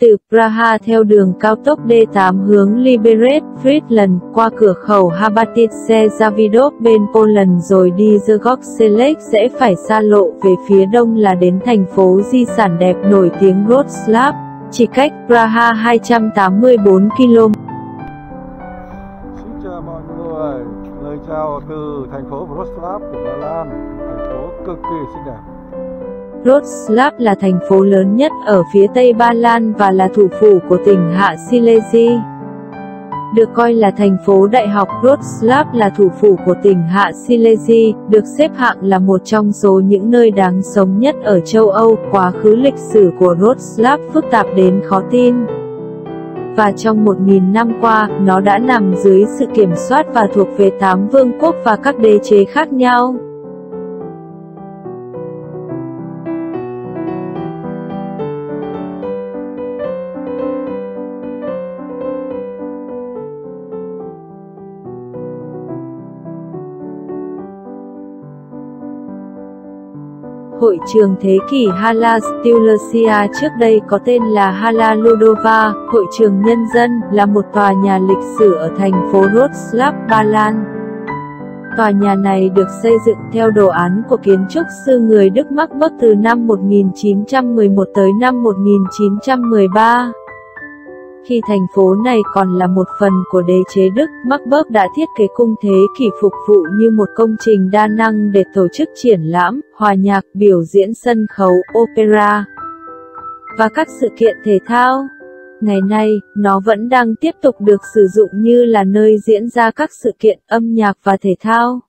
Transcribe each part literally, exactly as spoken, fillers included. từ Praha theo đường cao tốc đê tám hướng Liberec, Friedland, qua cửa khẩu Habatice Zawidów bên Poland rồi đi Zgorzelec sẽ phải xa lộ về phía đông là đến thành phố di sản đẹp nổi tiếng Wroclaw, chỉ cách Praha hai trăm tám mươi bốn ki lô mét. Xin chào mọi người, lời chào từ thành phố Wroclaw của Ba Lan, thành phố cực kỳ xinh đẹp. Wroclaw là thành phố lớn nhất ở phía Tây Ba Lan và là thủ phủ của tỉnh Hạ Silesia. Được coi là thành phố đại học, Wroclaw là thủ phủ của tỉnh Hạ Silesia, được xếp hạng là một trong số những nơi đáng sống nhất ở châu Âu. Quá khứ lịch sử của Wroclaw phức tạp đến khó tin. Và trong một nghìn năm qua, nó đã nằm dưới sự kiểm soát và thuộc về tám vương quốc và các đế chế khác nhau. Hội trường thế kỷ Hala Stulecia trước đây có tên là Hala Ludowa, hội trường nhân dân, là một tòa nhà lịch sử ở thành phố Wroclaw, Ba Lan. Tòa nhà này được xây dựng theo đồ án của kiến trúc sư người Đức Max Berg từ năm một nghìn chín trăm mười một tới năm một nghìn chín trăm mười ba. Khi thành phố này còn là một phần của đế chế Đức, Max Berg đã thiết kế cung thế kỷ phục vụ như một công trình đa năng để tổ chức triển lãm, hòa nhạc, biểu diễn sân khấu, opera và các sự kiện thể thao. Ngày nay, nó vẫn đang tiếp tục được sử dụng như là nơi diễn ra các sự kiện âm nhạc và thể thao.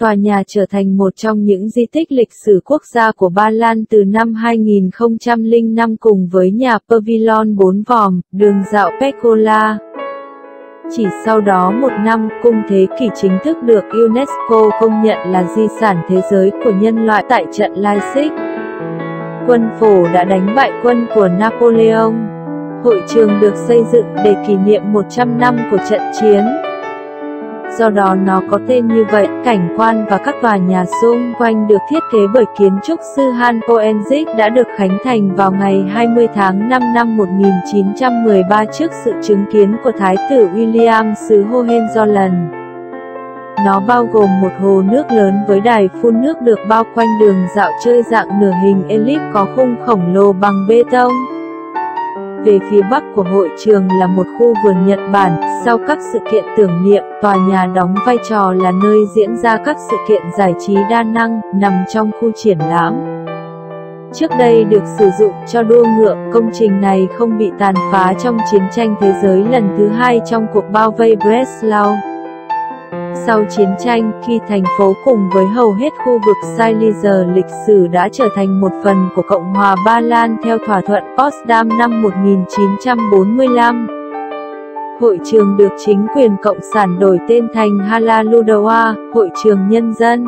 Tòa nhà trở thành một trong những di tích lịch sử quốc gia của Ba Lan từ năm hai nghìn không trăm lẻ năm cùng với nhà Pavilion bốn vòm, đường dạo Pecola. Chỉ sau đó một năm, cung thế kỷ chính thức được UNESCO công nhận là di sản thế giới của nhân loại tại trận Leipzig. Quân phổ đã đánh bại quân của Napoleon. Hội trường được xây dựng để kỷ niệm một trăm năm của trận chiến. Do đó nó có tên như vậy. Cảnh quan và các tòa nhà xung quanh được thiết kế bởi kiến trúc sư Hans Poelzig đã được khánh thành vào ngày hai mươi tháng năm năm một nghìn chín trăm mười ba trước sự chứng kiến của Thái tử William xứ Hohenzollern. Nó bao gồm một hồ nước lớn với đài phun nước được bao quanh đường dạo chơi dạng nửa hình elip có khung khổng lồ bằng bê tông. Về phía bắc của hội trường là một khu vườn Nhật Bản. Sau các sự kiện tưởng niệm, tòa nhà đóng vai trò là nơi diễn ra các sự kiện giải trí đa năng, nằm trong khu triển lãm. Trước đây được sử dụng cho đua ngựa, công trình này không bị tàn phá trong chiến tranh thế giới lần thứ hai trong cuộc bao vây Breslau. Sau chiến tranh, khi thành phố cùng với hầu hết khu vực Silesia lịch sử đã trở thành một phần của Cộng hòa Ba Lan theo thỏa thuận Potsdam năm một nghìn chín trăm bốn mươi lăm. Hội trường được chính quyền Cộng sản đổi tên thành Hala Ludowa, Hội trường Nhân dân.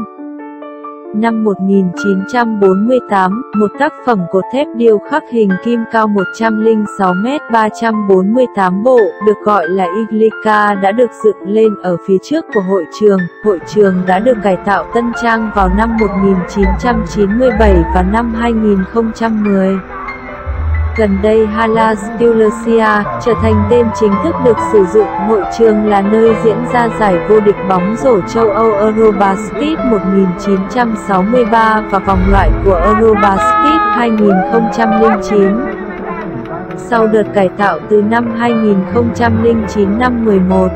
Năm một nghìn chín trăm bốn mươi tám, một tác phẩm cột thép điêu khắc hình kim cao một trăm lẻ sáu mét ba trăm bốn mươi tám bộ, được gọi là Iglica đã được dựng lên ở phía trước của hội trường. Hội trường đã được cải tạo tân trang vào năm một nghìn chín trăm chín mươi bảy và năm hai nghìn không trăm mười. Gần đây Hala Stulecia trở thành tên chính thức được sử dụng. Hội trường là nơi diễn ra giải vô địch bóng rổ châu Âu EuroBasket một nghìn chín trăm sáu mươi ba và vòng loại của EuroBasket hai nghìn không trăm lẻ chín. Sau đợt cải tạo từ năm hai nghìn không trăm lẻ chín năm mười một,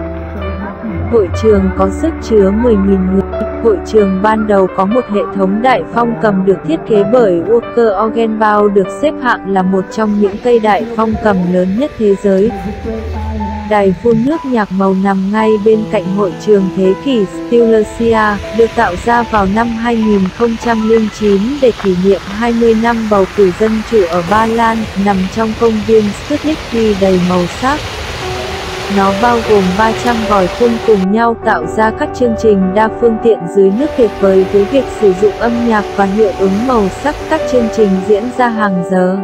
hội trường có sức chứa mười nghìn người. Hội trường ban đầu có một hệ thống đại phong cầm được thiết kế bởi Walker Organbau được xếp hạng là một trong những cây đại phong cầm lớn nhất thế giới. Đài phun nước nhạc màu nằm ngay bên cạnh hội trường thế kỷ Stulecia, được tạo ra vào năm hai nghìn không trăm lẻ chín để kỷ niệm hai mươi năm bầu cử dân chủ ở Ba Lan, nằm trong công viên Świdnicki đầy màu sắc. Nó bao gồm ba trăm vòi phun cùng nhau tạo ra các chương trình đa phương tiện dưới nước tuyệt vời với việc sử dụng âm nhạc và hiệu ứng màu sắc. Các chương trình diễn ra hàng giờ.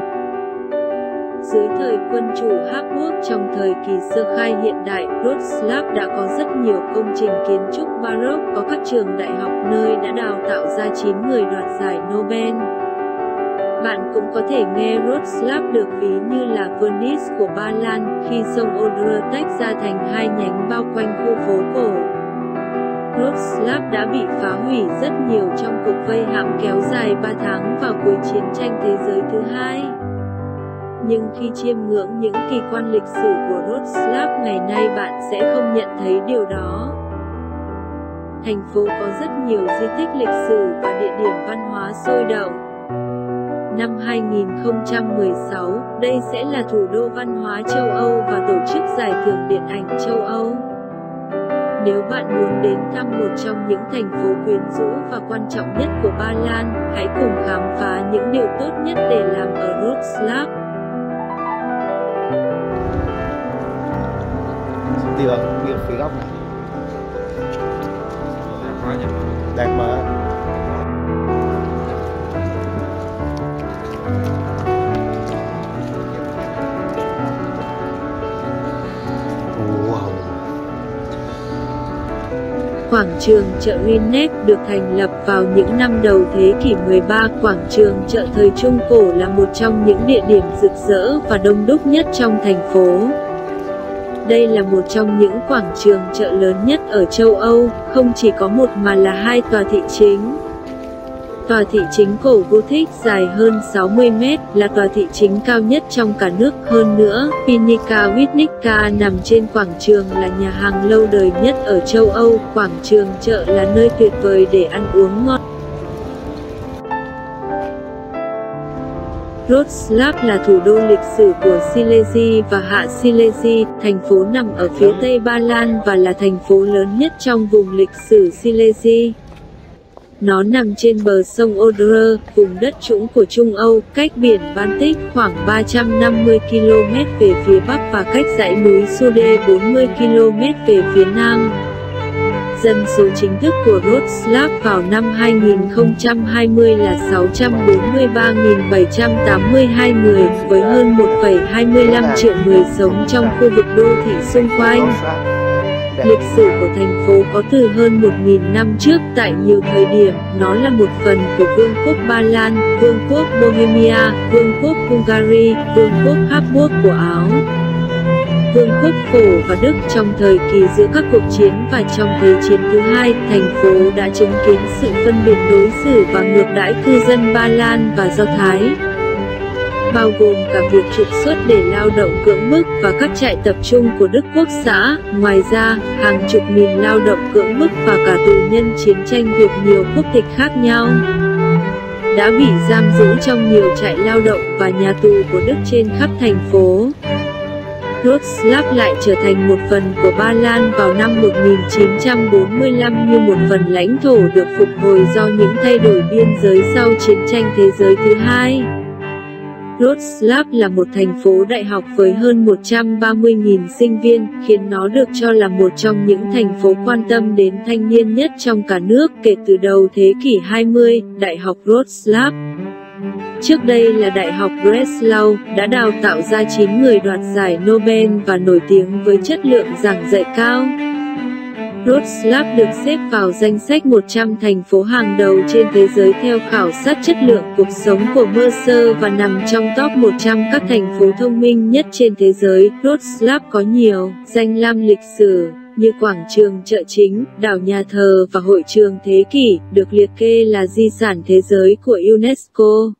Dưới thời quân chủ Habsburg trong thời kỳ sơ khai hiện đại, Wroclaw đã có rất nhiều công trình kiến trúc Baroque, có các trường đại học nơi đã đào tạo ra chín người đoạt giải Nobel. Bạn cũng có thể nghe Wroclaw được ví như là Venice của Ba Lan khi sông Oder tách ra thành hai nhánh bao quanh khu phố cổ. Wroclaw đã bị phá hủy rất nhiều trong cuộc vây hãm kéo dài ba tháng vào cuối chiến tranh thế giới thứ hai. Nhưng khi chiêm ngưỡng những kỳ quan lịch sử của Wroclaw ngày nay bạn sẽ không nhận thấy điều đó. Thành phố có rất nhiều di tích lịch sử và địa điểm văn hóa sôi động. Năm hai nghìn không trăm mười sáu, đây sẽ là thủ đô văn hóa châu Âu và tổ chức giải thưởng điện ảnh châu Âu. Nếu bạn muốn đến thăm một trong những thành phố quyến rũ và quan trọng nhất của Ba Lan, hãy cùng khám phá những điều tốt nhất để làm ở Wroclaw. Đi vào điểm phía góc này. Đẹp quá nhỉ? Đẹp mà. Quảng trường chợ Rinek được thành lập vào những năm đầu thế kỷ mười ba. Quảng trường chợ thời Trung Cổ là một trong những địa điểm rực rỡ và đông đúc nhất trong thành phố. Đây là một trong những quảng trường chợ lớn nhất ở châu Âu, không chỉ có một mà là hai tòa thị chính. Tòa thị chính cổ Gothic dài hơn sáu mươi mét là tòa thị chính cao nhất trong cả nước. Hơn nữa, Piwnica Świdnicka nằm trên quảng trường là nhà hàng lâu đời nhất ở châu Âu. Quảng trường chợ là nơi tuyệt vời để ăn uống ngon. Wroclaw là thủ đô lịch sử của Silesia và Hạ Silesia, thành phố nằm ở phía tây Ba Lan và là thành phố lớn nhất trong vùng lịch sử Silesia. Nó nằm trên bờ sông Oder, vùng đất trũng của Trung Âu, cách biển Baltic khoảng ba trăm năm mươi ki lô mét về phía bắc và cách dãy núi Sude bốn mươi ki lô mét về phía nam. Dân số chính thức của Wroclaw vào năm hai nghìn không trăm hai mươi là sáu trăm bốn mươi ba nghìn bảy trăm tám mươi hai người, với hơn một phẩy hai mươi lăm triệu người sống trong khu vực đô thị xung quanh. Lịch sử của thành phố có từ hơn một nghìn năm trước. Tại nhiều thời điểm, nó là một phần của Vương quốc Ba Lan, Vương quốc Bohemia, Vương quốc Hungary, Vương quốc Habsburg của Áo, Vương quốc Phổ và Đức. Trong thời kỳ giữa các cuộc chiến và trong Thế chiến thứ hai, thành phố đã chứng kiến sự phân biệt đối xử và ngược đãi cư dân Ba Lan và Do Thái, bao gồm cả việc trục xuất để lao động cưỡng bức và các trại tập trung của Đức Quốc xã. Ngoài ra, hàng chục nghìn lao động cưỡng bức và cả tù nhân chiến tranh thuộc nhiều quốc tịch khác nhau đã bị giam giữ trong nhiều trại lao động và nhà tù của Đức trên khắp thành phố. Wroclaw lại trở thành một phần của Ba Lan vào năm một nghìn chín trăm bốn mươi lăm như một phần lãnh thổ được phục hồi do những thay đổi biên giới sau chiến tranh thế giới thứ hai. Wroclaw là một thành phố đại học với hơn một trăm ba mươi nghìn sinh viên, khiến nó được cho là một trong những thành phố quan tâm đến thanh niên nhất trong cả nước kể từ đầu thế kỷ hai mươi, Đại học Wroclaw. Trước đây là Đại học Breslau, đã đào tạo ra chín người đoạt giải Nobel và nổi tiếng với chất lượng giảng dạy cao. Wroclaw được xếp vào danh sách một trăm thành phố hàng đầu trên thế giới theo khảo sát chất lượng cuộc sống của Mercer và nằm trong top một trăm các thành phố thông minh nhất trên thế giới. Wroclaw có nhiều danh lam lịch sử, như quảng trường chợ chính, đảo nhà thờ và hội trường thế kỷ, được liệt kê là di sản thế giới của UNESCO.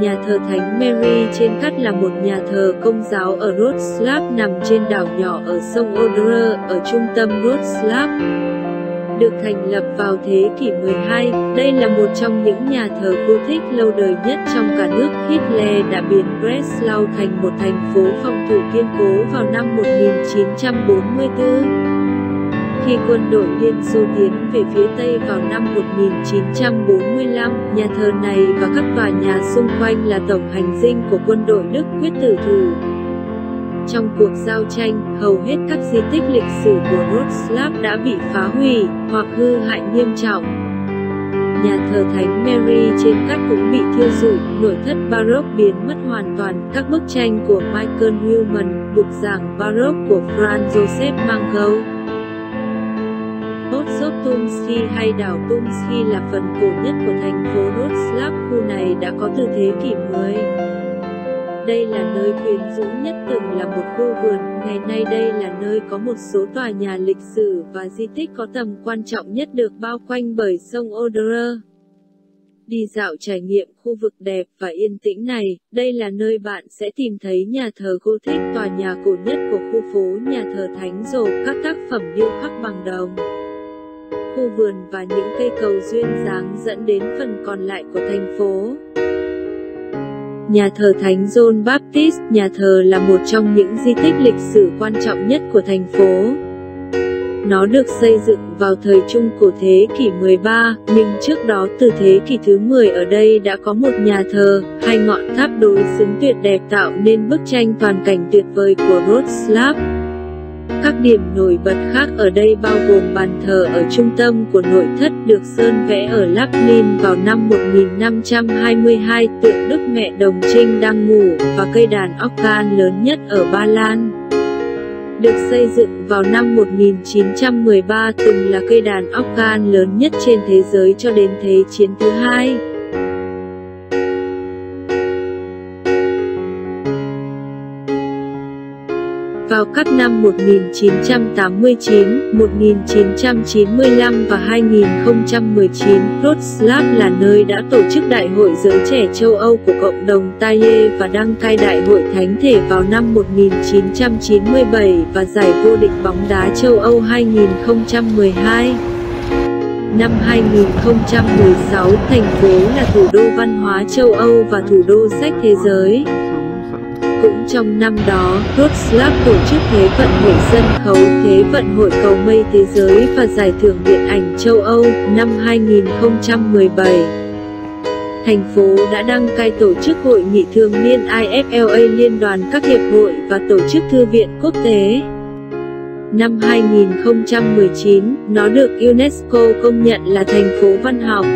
Nhà thờ Thánh Mary trên cát là một nhà thờ Công giáo ở Wroclaw nằm trên đảo nhỏ ở sông Oder ở trung tâm Wroclaw. Được thành lập vào thế kỷ mười hai, đây là một trong những nhà thờ Gothic lâu đời nhất trong cả nước. Hitler đã biến Breslau thành một thành phố phòng thủ kiên cố vào năm một nghìn chín trăm bốn mươi tư. Khi quân đội Liên Xô tiến về phía Tây vào năm một nghìn chín trăm bốn mươi lăm, nhà thờ này và các tòa nhà xung quanh là tổng hành dinh của quân đội Đức quyết tử thủ. Trong cuộc giao tranh, hầu hết các di tích lịch sử của Wroclaw đã bị phá hủy hoặc hư hại nghiêm trọng. Nhà thờ Thánh Mary trên cát cũng bị thiêu rụi, nội thất Baroque biến mất hoàn toàn. Các bức tranh của Michael Willman, bục giảng Baroque của Franz Josef Mangold. Ostrów Tumski hay đảo Tumski là phần cổ nhất của thành phố Wroclaw. Khu này đã có từ thế kỷ mười. Đây là nơi quyến rũ nhất từng là một khu vườn. Ngày nay đây là nơi có một số tòa nhà lịch sử và di tích có tầm quan trọng nhất được bao quanh bởi sông Oder. Đi dạo trải nghiệm khu vực đẹp và yên tĩnh này, đây là nơi bạn sẽ tìm thấy nhà thờ Gothic, tòa nhà cổ nhất của khu phố nhà thờ Thánh Rồ, các tác phẩm điêu khắc bằng đồng. Khu vườn và những cây cầu duyên dáng dẫn đến phần còn lại của thành phố. Nhà thờ Thánh John Baptist, nhà thờ là một trong những di tích lịch sử quan trọng nhất của thành phố. Nó được xây dựng vào thời Trung Cổ thế kỷ mười ba, nhưng trước đó từ thế kỷ thứ mười ở đây đã có một nhà thờ, hai ngọn tháp đối xứng tuyệt đẹp tạo nên bức tranh toàn cảnh tuyệt vời của Wroclaw. Các điểm nổi bật khác ở đây bao gồm bàn thờ ở trung tâm của nội thất được sơn vẽ ở Lublin vào năm một nghìn năm trăm hai mươi hai, tượng Đức Mẹ Đồng Trinh đang ngủ, và cây đàn organ lớn nhất ở Ba Lan. Được xây dựng vào năm một nghìn chín trăm mười ba, từng là cây đàn organ lớn nhất trên thế giới cho đến Thế chiến thứ hai. Vào các năm một nghìn chín trăm tám mươi chín, một nghìn chín trăm chín mươi lăm và hai nghìn không trăm mười chín, Wroclaw là nơi đã tổ chức Đại hội Giới Trẻ Châu Âu của Cộng đồng Taie và đăng cai Đại hội Thánh Thể vào năm một nghìn chín trăm chín mươi bảy và Giải vô địch bóng đá châu Âu hai nghìn không trăm mười hai. Năm hai nghìn không trăm mười sáu, thành phố là thủ đô văn hóa châu Âu và thủ đô sách thế giới. Cũng trong năm đó, Wroclaw tổ chức Thế vận hội sân khấu, Thế vận hội cầu mây thế giới và Giải thưởng điện ảnh châu Âu năm hai nghìn không trăm mười bảy. Thành phố đã đăng cai tổ chức Hội nghị thường niên I F L A, Liên đoàn các hiệp hội và tổ chức Thư viện quốc tế. Năm hai nghìn không trăm mười chín, nó được UNESCO công nhận là thành phố văn học.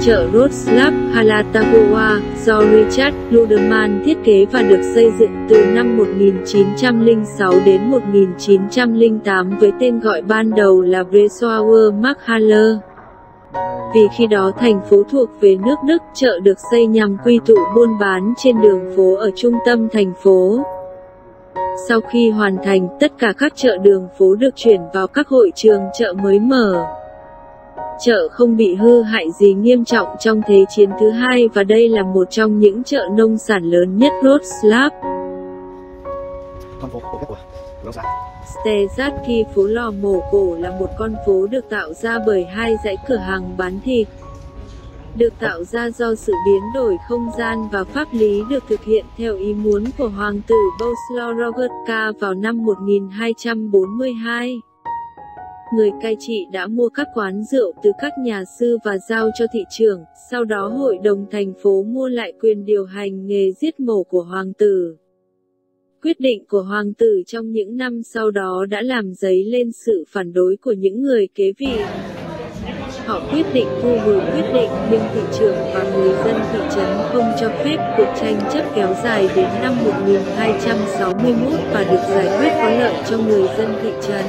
Chợ Wroclaw, Hala Ludowa, do Richard Ludermann thiết kế và được xây dựng từ năm một nghìn chín trăm lẻ sáu đến một nghìn chín trăm lẻ tám với tên gọi ban đầu là Breslauer Markthalle. Vì khi đó thành phố thuộc về nước Đức, chợ được xây nhằm quy tụ buôn bán trên đường phố ở trung tâm thành phố. Sau khi hoàn thành, tất cả các chợ đường phố được chuyển vào các hội trường chợ mới mở. Chợ không bị hư hại gì nghiêm trọng trong Thế chiến thứ hai và đây là một trong những chợ nông sản lớn nhất Wroclaw. Stezatki, phố lò mổ cổ, là một con phố được tạo ra bởi hai dãy cửa hàng bán thịt. Được tạo ra do sự biến đổi không gian và pháp lý được thực hiện theo ý muốn của hoàng tử Borslovskaya Rogerka vào năm một nghìn hai trăm bốn mươi hai. Người cai trị đã mua các quán rượu từ các nhà sư và giao cho thị trưởng, sau đó hội đồng thành phố mua lại quyền điều hành nghề giết mổ của hoàng tử. Quyết định của hoàng tử trong những năm sau đó đã làm dấy lên sự phản đối của những người kế vị. Họ quyết định thu hồi quyết định nhưng thị trưởng và người dân thị trấn không cho phép, cuộc tranh chấp kéo dài đến năm một nghìn hai trăm sáu mươi mốt và được giải quyết có lợi cho người dân thị trấn.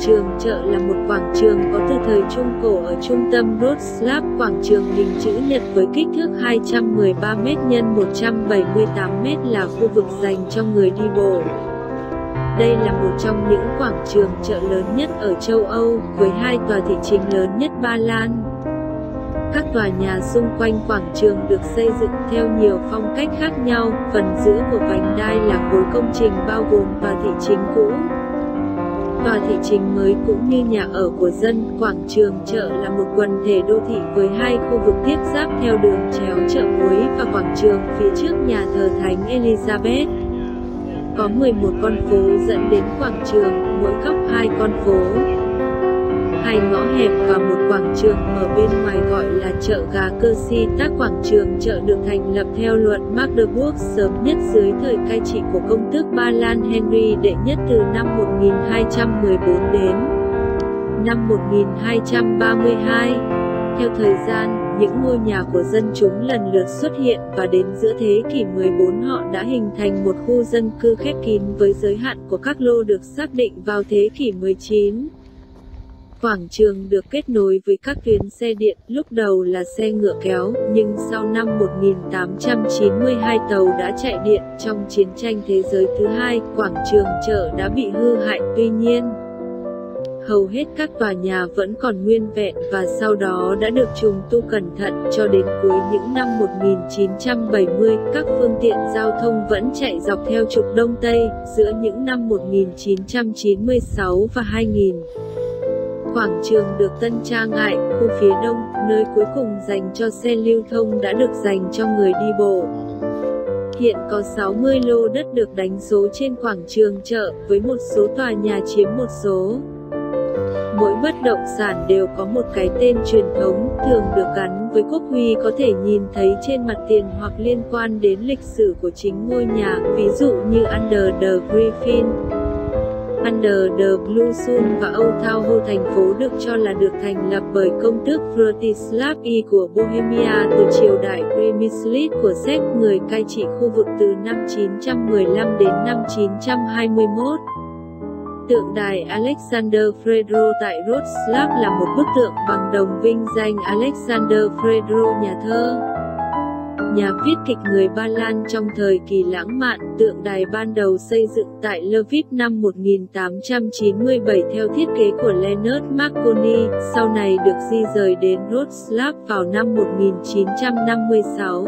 trường chợ là một quảng trường có từ thời Trung Cổ ở trung tâm Wrocław. Quảng trường hình chữ nhật với kích thước hai trăm mười ba mét nhân một trăm bảy mươi tám mét là khu vực dành cho người đi bộ. Đây là một trong những quảng trường chợ lớn nhất ở châu Âu, với hai tòa thị chính lớn nhất Ba Lan. Các tòa nhà xung quanh quảng trường được xây dựng theo nhiều phong cách khác nhau, phần giữa của vành đai là khối công trình bao gồm tòa thị chính cũ, tòa thị chính mới cũng như nhà ở của dân. Quảng trường chợ là một quần thể đô thị với hai khu vực tiếp giáp theo đường chéo chợ muối và quảng trường. Phía trước nhà thờ Thánh Elizabeth có mười một con phố dẫn đến quảng trường, mỗi góc hai con phố, hai ngõ hẹp và một quảng trường ở bên ngoài gọi là chợ gà Cơ Si. Các quảng trường chợ được thành lập theo luật Magdeburg sớm nhất dưới thời cai trị của công tước Ba Lan Henry đệ nhất từ năm một nghìn hai trăm mười bốn đến năm một nghìn hai trăm ba mươi hai. Theo thời gian, những ngôi nhà của dân chúng lần lượt xuất hiện và đến giữa thế kỷ mười bốn họ đã hình thành một khu dân cư khép kín với giới hạn của các lô được xác định vào thế kỷ mười chín. Quảng trường được kết nối với các tuyến xe điện, lúc đầu là xe ngựa kéo, nhưng sau năm một nghìn tám trăm chín mươi hai tàu đã chạy điện. Trong chiến tranh thế giới thứ hai, quảng trường chợ đã bị hư hại, tuy nhiên, hầu hết các tòa nhà vẫn còn nguyên vẹn và sau đó đã được trùng tu cẩn thận. Cho đến cuối những năm một nghìn chín trăm bảy mươi, các phương tiện giao thông vẫn chạy dọc theo trục Đông Tây. Giữa những năm một nghìn chín trăm chín mươi sáu và hai nghìn, quảng trường được tân trang lại. Khu phía đông, nơi cuối cùng dành cho xe lưu thông, đã được dành cho người đi bộ. Hiện có sáu mươi lô đất được đánh số trên quảng trường chợ, với một số tòa nhà chiếm một số. Mỗi bất động sản đều có một cái tên truyền thống, thường được gắn với quốc huy, có thể nhìn thấy trên mặt tiền hoặc liên quan đến lịch sử của chính ngôi nhà, ví dụ như Under the Griffin, Under the Blue Sun và Old Town Hall. Thành phố được cho là được thành lập bởi công tước Vladislav I của Bohemia từ triều đại Primislid của Séc, người cai trị khu vực từ năm chín trăm mười lăm đến năm chín trăm hai mươi mốt. Tượng đài Alexander Fredro tại Wroclaw là một bức tượng bằng đồng vinh danh Alexander Fredro, nhà thơ, nhà viết kịch người Ba Lan trong thời kỳ lãng mạn. Tượng đài ban đầu xây dựng tại Lviv năm một nghìn tám trăm chín mươi bảy theo thiết kế của Leonard Marconi, sau này được di dời đến Wroclaw vào năm một nghìn chín trăm năm mươi sáu.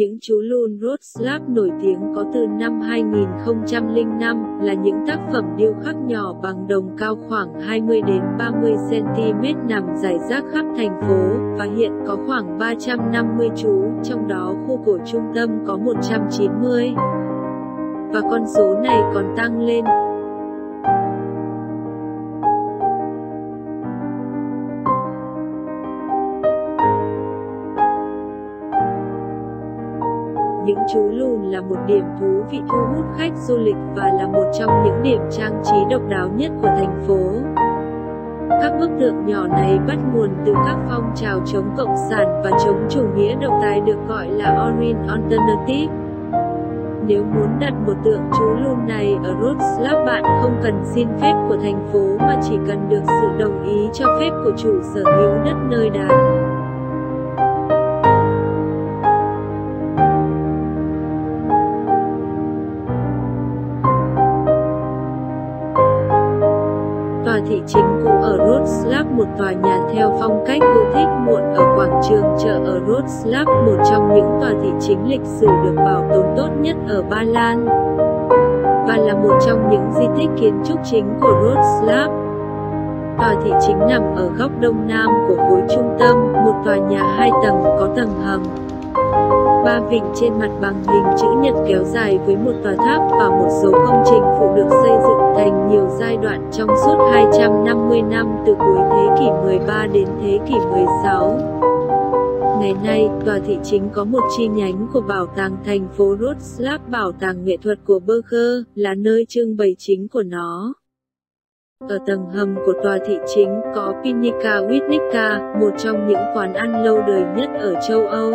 Những chú lùn Wroclaw nổi tiếng có từ năm hai nghìn không trăm lẻ năm là những tác phẩm điêu khắc nhỏ bằng đồng cao khoảng hai mươi đến ba mươi xăng ti mét nằm rải rác khắp thành phố, và hiện có khoảng ba trăm năm mươi chú, trong đó khu cổ trung tâm có một trăm chín mươi. Và con số này còn tăng lên. Những chú lùn là một điểm thú vị thu hút khách du lịch và là một trong những điểm trang trí độc đáo nhất của thành phố. Các bức tượng nhỏ này bắt nguồn từ các phong trào chống cộng sản và chống chủ nghĩa độc tài được gọi là Orange Alternative. Nếu muốn đặt một tượng chú lùn này ở Wroclaw, bạn không cần xin phép của thành phố mà chỉ cần được sự đồng ý cho phép của chủ sở hữu đất nơi đặt. Tòa thị chính cũ ở Wroclaw, một tòa nhà theo phong cách Gothic muộn ở quảng trường chợ ở Wroclaw, một trong những tòa thị chính lịch sử được bảo tồn tốt nhất ở Ba Lan và là một trong những di tích kiến trúc chính của Wroclaw. Tòa thị chính nằm ở góc đông nam của khối trung tâm, một tòa nhà hai tầng có tầng hầm. Ba vịnh trên mặt bằng hình chữ nhật kéo dài với một tòa tháp và một số công trình phụ được xây dựng thành nhiều giai đoạn trong suốt hai trăm năm mươi năm từ cuối thế kỷ mười ba đến thế kỷ mười sáu. Ngày nay, tòa thị chính có một chi nhánh của Bảo tàng thành phố Wroclaw, Bảo tàng nghệ thuật của Berger, là nơi trưng bày chính của nó. Ở tầng hầm của tòa thị chính có Piwnica Świdnicka, một trong những quán ăn lâu đời nhất ở châu Âu.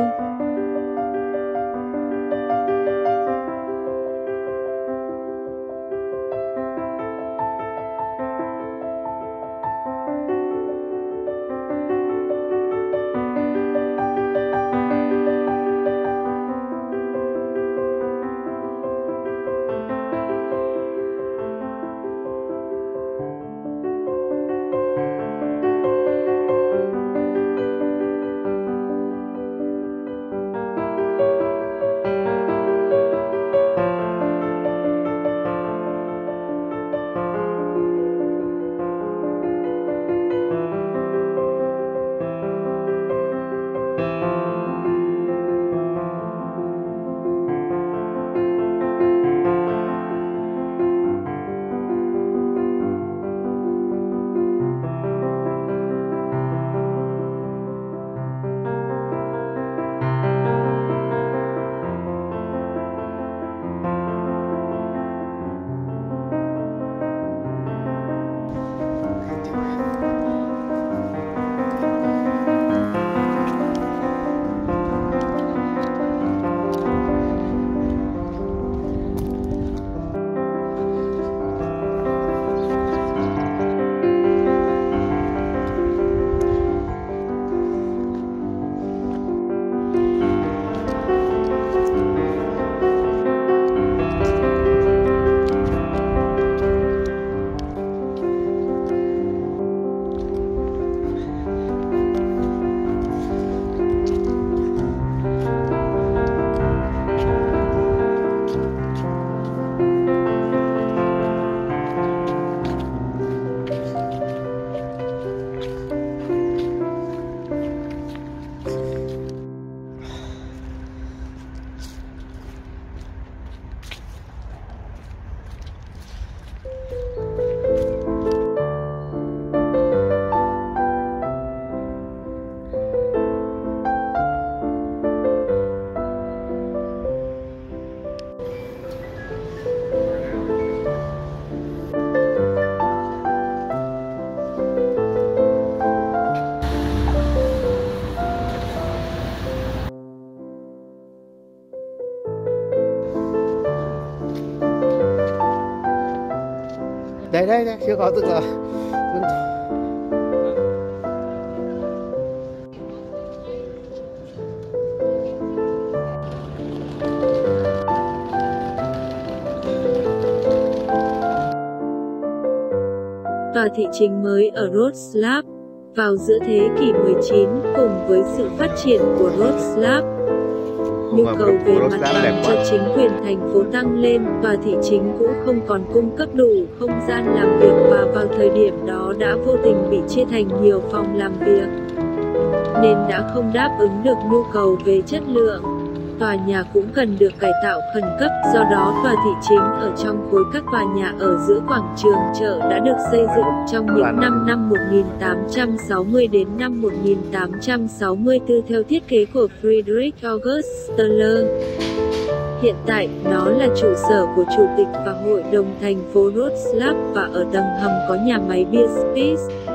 Đây đây đây, chưa có tức là tòa thị chính mới ở Wroclaw. Vào giữa thế kỷ mười chín, cùng với sự phát triển của Wroclaw, nhu cầu về mặt bằng cho chính quyền thành phố tăng lên, tòa thị chính cũng không còn cung cấp đủ không gian làm việc và vào thời điểm đó đã vô tình bị chia thành nhiều phòng làm việc, nên đã không đáp ứng được nhu cầu về chất lượng. Tòa nhà cũng cần được cải tạo khẩn cấp, do đó tòa thị chính ở trong khối các tòa nhà ở giữa quảng trường chợ đã được xây dựng trong những năm năm một nghìn tám trăm sáu mươi đến năm một nghìn tám trăm sáu mươi tư theo thiết kế của Friedrich August Steller. Hiện tại, nó là trụ sở của Chủ tịch và Hội đồng thành phố Wroclaw và ở tầng hầm có nhà máy Beer Space.